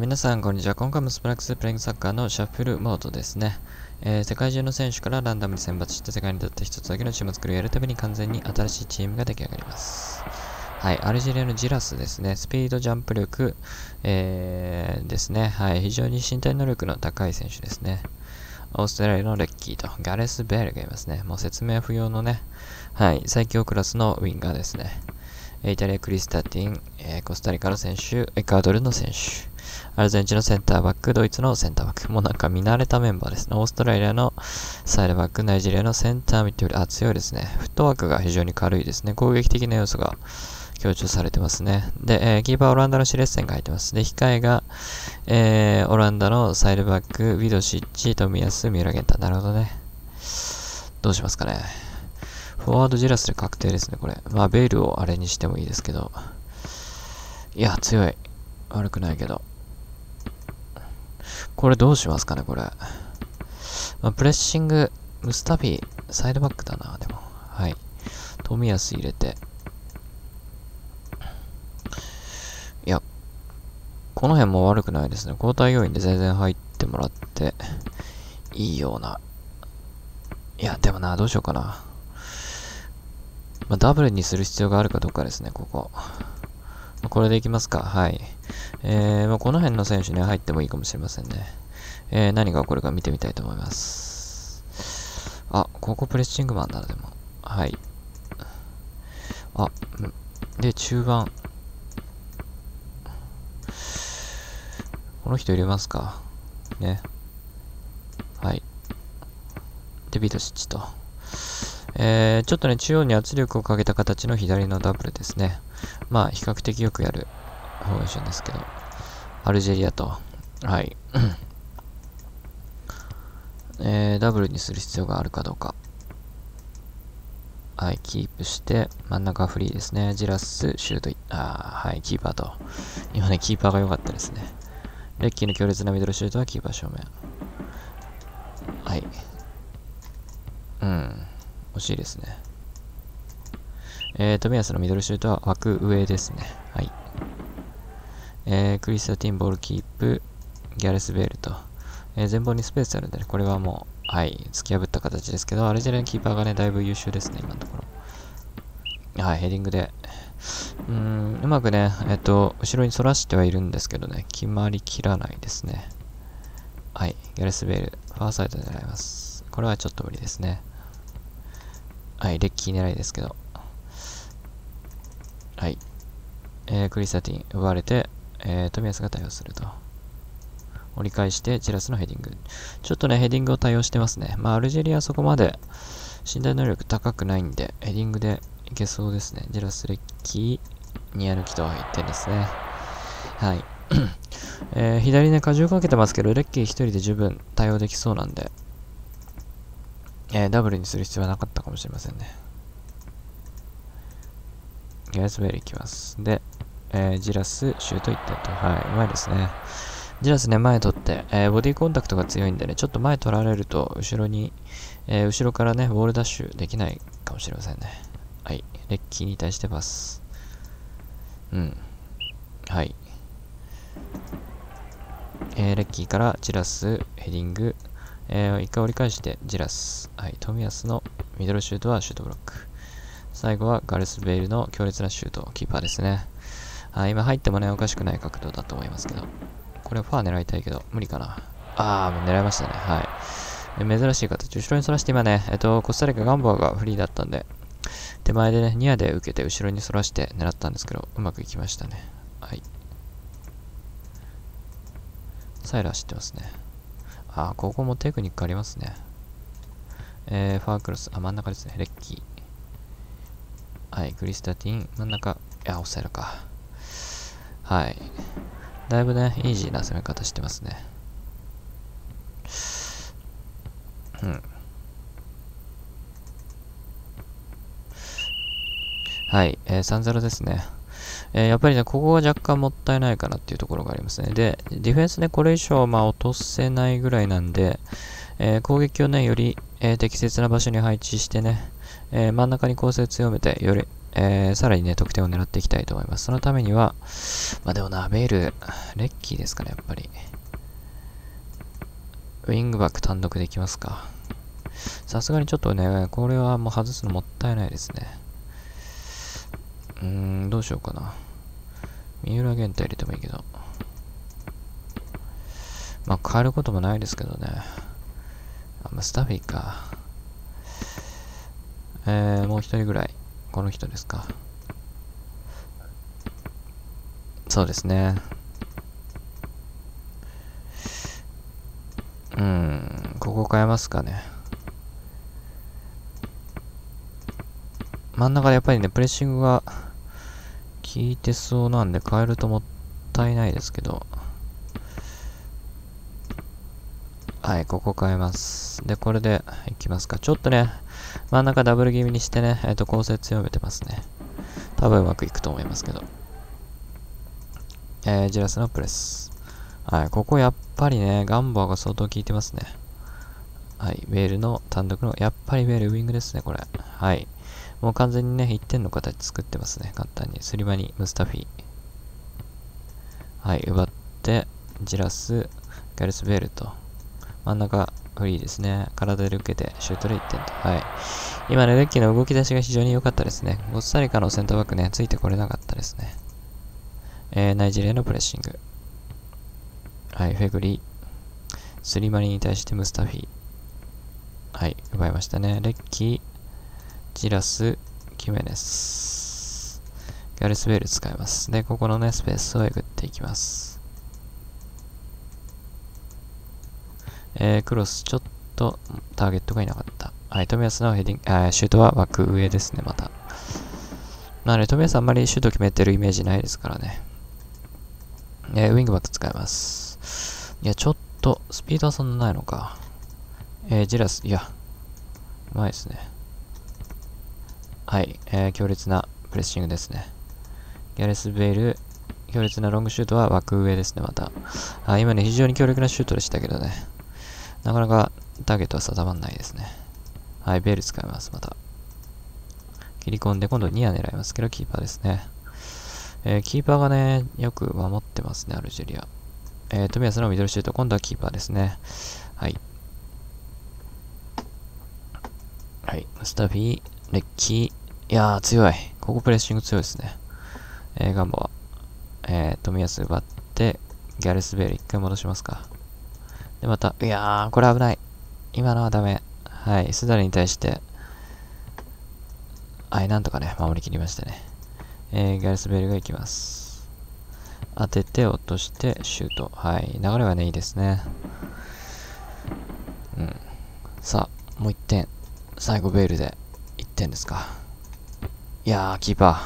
皆さんこんにちは。今回もスプラックスプレイングサッカーのシャッフルモードですね。世界中の選手からランダムに選抜して世界にとって一つだけのチーム作りをやるために完全に新しいチームが出来上がります。はい、アルジェリアのジラスですね。スピード、ジャンプ力、ですね。はい、非常に身体能力の高い選手ですね。オーストラリアのレッキーとガレス・ベールがいますね。もう説明不要のね、はい、最強クラスのウィンガーですね。イタリア、クリスタティン、コスタリカの選手、エクアドルの選手、アルゼンチンのセンターバック、ドイツのセンターバック、もうなんか見慣れたメンバーですね。オーストラリアのサイドバック、ナイジェリアのセンターミッドフィルダー、強いですね。フットワークが非常に軽いですね。攻撃的な要素が強調されてますね。で、キーパーはオランダのシレッセンが入ってます。で、控えが、オランダのサイドバック、ウィドシッチ、冨安、三浦玄太。なるほどね。どうしますかね。フォワードジラスで確定ですね、これ。まあ、ベイルをあれにしてもいいですけど。いや、強い。悪くないけど。これどうしますかね、これ。まあ、プレッシング、ムスタフィ、サイドバックだな、でも。はい。冨安入れて。いや、この辺も悪くないですね。交代要員で全然入ってもらっていいような。いや、でもな、どうしようかな。まあ、ダブルにする必要があるかどうかですね、ここ。これでいきますか。はい。まあ、この辺の選手に入ってもいいかもしれませんね。何が起こるか見てみたいと思います。あ、ここプレッシングマンだな、でも。はい。あ、で、中盤。この人入れますか。ね。はい。で、ビドシッチと。ちょっとね、中央に圧力をかけた形の左のダブルですね。まあ、比較的よくやるフォーメーションですけど。アルジェリアと。はい。ダブルにする必要があるかどうか。はい、キープして、真ん中フリーですね。ジラス、シュート、はい、キーパーと。今ね、キーパーが良かったですね。レッキーの強烈なミドルシュートはキーパー正面。はい。うん。欲しいですね。冨安のミドルシュートは枠上ですね。はい。クリスタティンボールキープ、ギャレス・ベールと。前方にスペースあるんでね、これはもう、はい、突き破った形ですけど、アルジェリアのキーパーがね、だいぶ優秀ですね、今のところ。はい、ヘディングで。うまくね、後ろに反らしてはいるんですけどね、決まりきらないですね。はい、ギャレス・ベール、ファーサイド狙います。これはちょっと無理ですね。はい、レッキー狙いですけど。はい。クリスタティン、奪われて、冨安が対応すると。折り返して、ジラスのヘディング。ちょっとね、ヘディングを対応してますね。まあ、アルジェリアはそこまで身体能力高くないんで、ヘディングでいけそうですね。ジラス、レッキー、ニア抜きと1点ですね。はい。左ね、荷重かけてますけど、レッキー1人で十分対応できそうなんで、ダブルにする必要はなかったかもしれませんね。ギャレス・ベールいきます。で、ジラス、シュート1点と。はい、うまいですね。ジラスね、前取って、ボディコンタクトが強いんでね、ちょっと前取られると、後ろからね、ボールダッシュできないかもしれませんね。はい、レッキーに対してパス。うん。はい。レッキーからジラス、ヘディング、一回折り返して、ジラス。はい、冨安のミドルシュートはシュートブロック。最後はガレス・ベイルの強烈なシュート、キーパーですね。はい、今入ってもね、おかしくない角度だと思いますけど。これファー狙いたいけど、無理かな。もう狙いましたね。はい。珍しい形。後ろに反らして、今ね、コスタリカガンボアがフリーだったんで、手前でね、ニアで受けて、後ろに反らして狙ったんですけど、うまくいきましたね。はい。サイラー知ってますね。ここもテクニックありますね。ファークロス、真ん中ですね。レッキー。はい、クリスタティン、真ん中。いや、オフサイドか。はい。だいぶね、イージーな攻め方してますね。うん。はい、3-0 ですね。やっぱりね、ここが若干もったいないかなっていうところがありますね。で、ディフェンスね、これ以上、まあ、落とせないぐらいなんで、攻撃をね、より、適切な場所に配置してね、真ん中に攻勢強めて、より、さらにね、得点を狙っていきたいと思います。そのためには、まあでもな、ベイル、レッキーですかね、やっぱり。ウィングバック単独できますか。さすがにちょっとね、これはもう外すのもったいないですね。どうしようかな。三浦玄太入れてもいいけど。まあ変えることもないですけどね。あ、まあ、スタフィーか。もう一人ぐらい。この人ですか。そうですね。ここ変えますかね。真ん中でやっぱりね、プレッシングが効いてそうなんで変えるともったいないですけど。はい、ここ変えます。で、これでいきますか。ちょっとね、真ん中ダブル気味にしてね、構成強めてますね。多分うまくいくと思いますけど。ジラスのプレス。はい、ここやっぱりね、ガンボーが相当効いてますね。はい、ウェールの単独の、やっぱりウェールウィングですね、これ。はい。もう完全にね、1点の形作ってますね、簡単に。スリバニ、ムスタフィ。はい、奪って、ジラス、ガレス・ベールと。真ん中フリーですね。体で受けてシュートで1点と。はい。今ね、レッキーの動き出しが非常に良かったですね。コスタリカのセンターバックね、ついてこれなかったですね。ナイジェリアのプレッシング。はい、フェグリー。スリマニに対してムスタフィ。はい、奪いましたね。レッキー、ジラス、キメネス。ギャレス・ベール使います。で、ここのね、スペースをえぐっていきます。クロス、ちょっとターゲットがいなかった。はい、冨安のヘディング、シュートは枠上ですね、また。まあね、冨安あんまりシュート決めてるイメージないですからね。ウィングバック使います。いや、ちょっと、スピードはそんなないのか。ジラス、いや、うまいですね。はい、強烈なプレッシングですね。ギャレス・ベイル、強烈なロングシュートは枠上ですね、また。あ、今ね、非常に強力なシュートでしたけどね。なかなかターゲットは定まんないですね。はい、ベール使います、また。切り込んで、今度ニア狙いますけど、キーパーですね。キーパーがね、よく守ってますね、アルジェリア。冨安のミドルシュート、今度はキーパーですね。はい。はい、ムスタフィー、レッキー。いやー、強い。ここプレッシング強いですね。ガンボは。冨安奪って、ギャレス・ベール一回戻しますか。で、また、いやー、これ危ない。今のはダメ。はい、スダルに対して、はい、なんとかね、守りきりましたね。ガレス・ベルが行きます。当てて、落として、シュート。はい、流れはね、いいですね。うん。さあ、もう1点。最後、ベールで1点ですか。いやー、キーパー。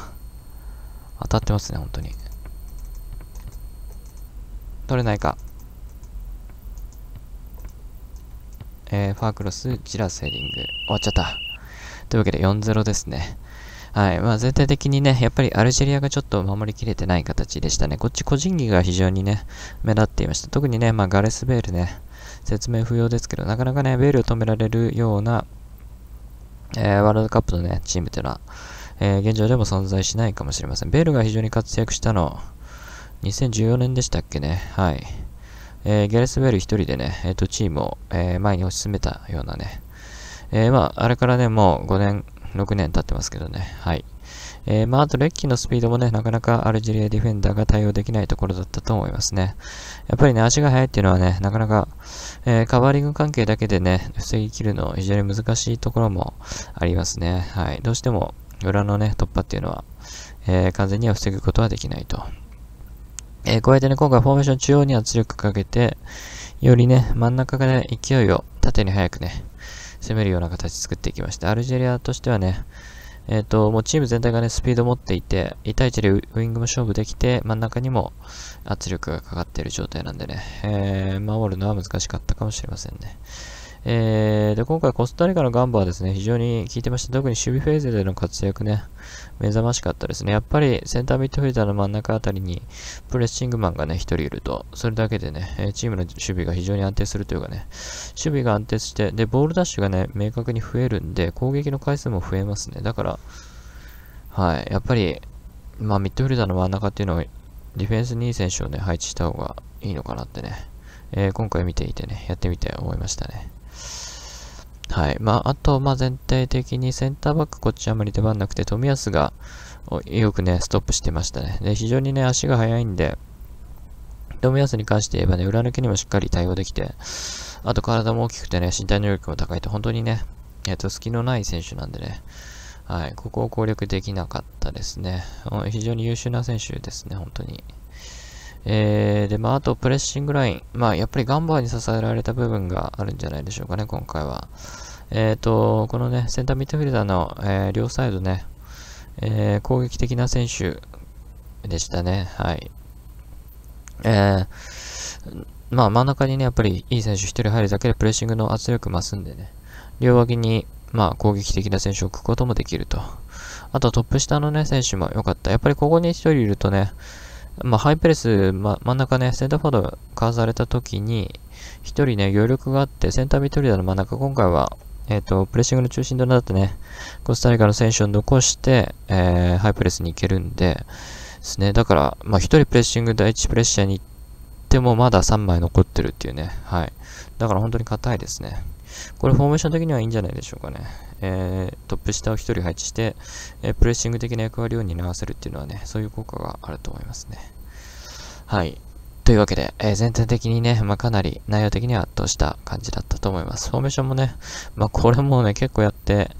当たってますね、本当に。取れないか。ファークロス、ジラスヘディング。終わっちゃった。というわけで 4-0 ですね。はい。まあ全体的にね、やっぱりアルジェリアがちょっと守りきれてない形でしたね。こっち個人技が非常にね、目立っていました。特にね、まあガレス・ベールね、説明不要ですけど、なかなかね、ベールを止められるような、ワールドカップのね、チームというのは、現状でも存在しないかもしれません。ベールが非常に活躍したの、2014年でしたっけね。はい。ギャレス・ベール一人でね、チームを、前に推し進めたようなね、まあ、あれからね、もう5年、6年経ってますけどね、はい。まあ、あとレッキーのスピードもね、なかなかアルジェリアディフェンダーが対応できないところだったと思いますね。やっぱりね、足が速いっていうのはね、なかなか、カバーリング関係だけでね、防ぎきるの非常に難しいところもありますね。はい。どうしても、裏のね、突破っていうのは、完全には防ぐことはできないと。加えてね、今回フォーメーション中央に圧力かけて、よりね、真ん中から、ね、勢いを縦に早くね、攻めるような形作っていきました。アルジェリアとしてはね、もうチーム全体がね、スピードを持っていて、1対1でウイングも勝負できて、真ん中にも圧力がかかっている状態なんでね、守るのは難しかったかもしれませんね。で、今回コスタリカのガンボはですね、非常に効いてました。特に守備フェーズでの活躍ね、目覚ましかったですね。やっぱりセンターミッドフィルダーの真ん中あたりにプレッシングマンがね、一人いると、それだけでね、チームの守備が非常に安定するというかね、守備が安定して、で、ボールダッシュがね、明確に増えるんで、攻撃の回数も増えますね。だから、やっぱり、まあ、ミッドフィルダーの真ん中っていうのを、ディフェンスにいい選手をね、配置した方がいいのかなってね、今回見ていてね、やってみて思いましたね。まあ、あと、まあ、全体的にセンターバック、こっちあんまり出番なくて、冨安がよくね、ストップしてましたね。で、非常にね、足が速いんで、冨安に関して言えばね、裏抜けにもしっかり対応できて、あと体も大きくてね、身体能力も高いと、本当にね、隙のない選手なんでね、ここを攻略できなかったですね。非常に優秀な選手ですね、本当に。で、まあ、あとプレッシングライン。まあ、やっぱりガンバーに支えられた部分があるんじゃないでしょうかね、今回は。このね、センターミッドフィルダーの、両サイドね、攻撃的な選手でしたね。まあ、真ん中にね、やっぱりいい選手1人入るだけでプレッシングの圧力増すんでね、両脇に、まあ、攻撃的な選手を置くこともできると。あと、トップ下のね、選手も良かった。やっぱりここに1人いるとね、まあ、ハイプレス、真ん中ね、センターフォワードかわされた時に、1人ね、余力があって、センターミッドフィルダーの真ん中、今回は、プレッシングの中心となってね、コスタリカの選手を残して、ハイプレスに行けるんで、ですね。だから、まあ、1人プレッシング、第1プレッシャーに行っても、まだ3枚残ってるっていうね。だから本当に硬いですね。これフォーメーション的にはいいんじゃないでしょうかね。トップ下を1人配置して、プレッシング的な役割を担わせるっていうのはね、そういう効果があると思いますね。というわけで、全体的にね、まあ、かなり内容的には圧倒した感じだったと思います。フォーメーションもね、まあ、これもね、結構やって、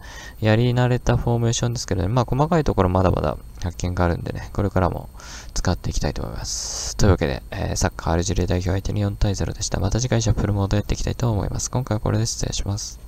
やり慣れたフォーメーションですけどね、まあ、細かいところまだまだ発見があるんでね、これからも使っていきたいと思います。というわけで、サッカーアルジェリア代表相手に4対0でした。また次回シャッフルモードやっていきたいと思います。今回はこれで失礼します。